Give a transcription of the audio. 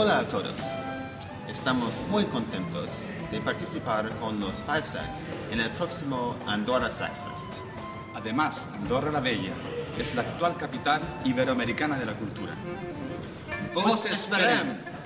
Hola a todos. Estamos muy contentos de participar con los Five Sax en el próximo Andorra Sax Fest. Además, Andorra la Vella es la actual capital iberoamericana de la cultura. ¡Vos esperem!